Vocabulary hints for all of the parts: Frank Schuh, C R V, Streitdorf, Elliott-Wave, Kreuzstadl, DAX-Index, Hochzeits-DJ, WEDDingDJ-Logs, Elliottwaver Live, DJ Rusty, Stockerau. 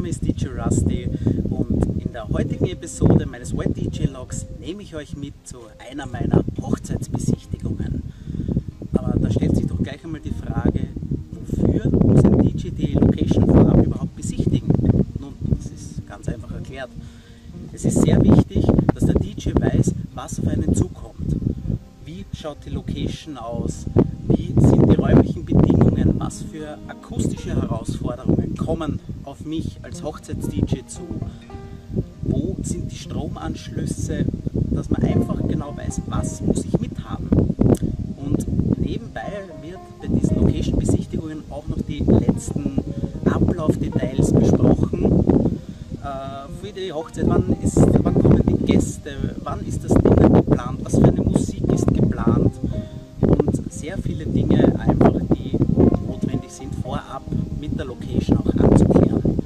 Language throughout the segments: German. Name ist DJ Rusty und in der heutigen Episode meines WEDDingDJ-Logs nehme ich euch mit zu einer meiner Hochzeitsbesichtigungen. Aber da stellt sich doch gleich einmal die Frage, wofür muss ein DJ die Location vorab überhaupt besichtigen? Nun, das ist ganz einfach erklärt. Es ist sehr wichtig, dass der DJ weiß, was auf einen zukommt. Wie schaut die Location aus? Wie sind die räumlichen Bedingungen? Was für akustische Herausforderungen kommen auf mich als Hochzeits-DJ zu? Wo sind die Stromanschlüsse? Dass man einfach genau weiß, was muss ich mithaben. Und nebenbei wird bei diesen Location-Besichtigungen auch noch die letzten Ablaufdetails besprochen. Für die Hochzeit, wann kommen die Gäste, wann ist das Dinner geplant, was für eine Musik ist geplant. Sehr viele Dinge einfach, die notwendig sind, vorab mit der Location auch anzuklären.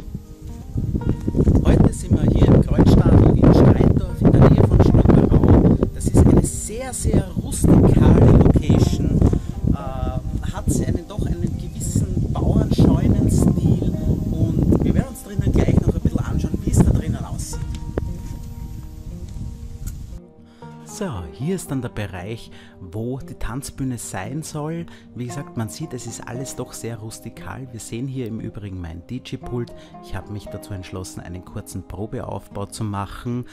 Heute sind wir hier im Kreuzstadl in Streitdorf in der Nähe von Stockerau. Das ist eine sehr, sehr rustikale Location, hat doch einen gewissen Bauernscheunenstil und wir werden uns drinnen gleich noch ein bisschen anschauen, wie es da drinnen aussieht. So, hier ist dann der Bereich, wo die Tanzbühne sein soll. Wie gesagt, man sieht, es ist alles doch sehr rustikal. Wir sehen hier im Übrigen mein DJ-Pult. Ich habe mich dazu entschlossen, einen kurzen Probeaufbau zu machen.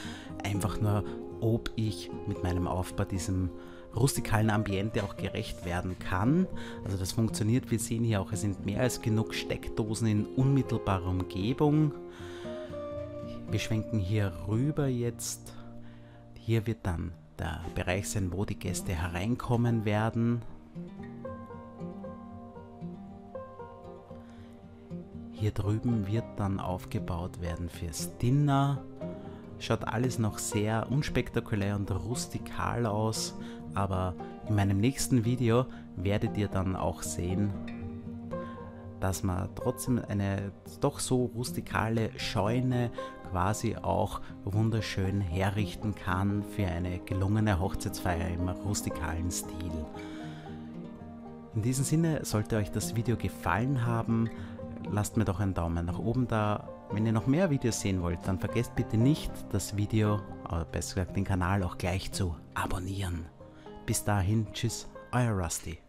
Einfach nur, ob ich mit meinem Aufbau diesem rustikalen Ambiente auch gerecht werden kann. Also das funktioniert. Wir sehen hier auch, es sind mehr als genug Steckdosen in unmittelbarer Umgebung. Wir schwenken hier rüber jetzt. Hier wird dann der Bereich sein, wo die Gäste hereinkommen werden. Hier drüben wird dann aufgebaut werden fürs Dinner. Schaut alles noch sehr unspektakulär und rustikal aus, aber in meinem nächsten Video werdet ihr dann auch sehen, dass man trotzdem eine doch so rustikale Scheune quasi auch wunderschön herrichten kann für eine gelungene Hochzeitsfeier im rustikalen Stil. In diesem Sinne, sollte euch das Video gefallen haben, lasst mir doch einen Daumen nach oben da. Wenn ihr noch mehr Videos sehen wollt, dann vergesst bitte nicht, das Video, oder besser gesagt den Kanal auch gleich zu abonnieren. Bis dahin, tschüss, euer Rusty.